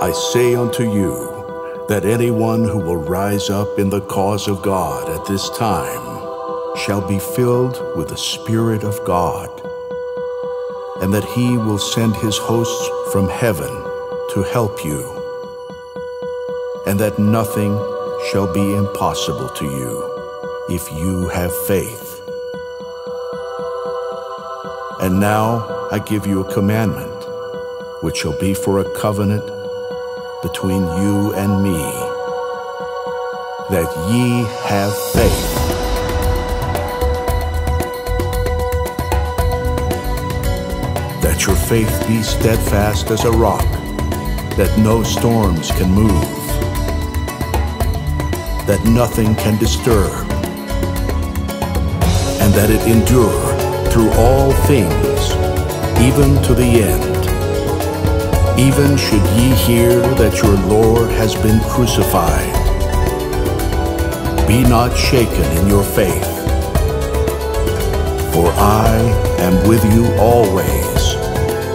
I say unto you, that anyone who will rise up in the cause of God at this time shall be filled with the Spirit of God, and that he will send his hosts from heaven to help you, and that nothing shall be impossible to you if you have faith. And now I give you a commandment, which shall be for a covenant between you and me, that ye have faith. Let your faith be steadfast as a rock, that no storms can move, that nothing can disturb, and that it endure through all things, even to the end. Even should ye hear that your Lord has been crucified, be not shaken in your faith, for I am with you always,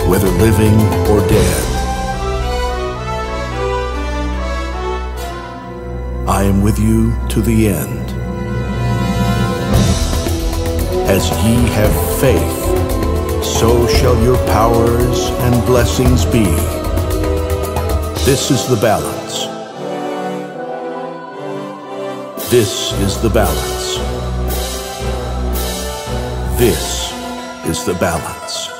whether living or dead. I am with you to the end. As ye have faith, so shall your powers and blessings be. This is the balance. This is the balance. This is the balance.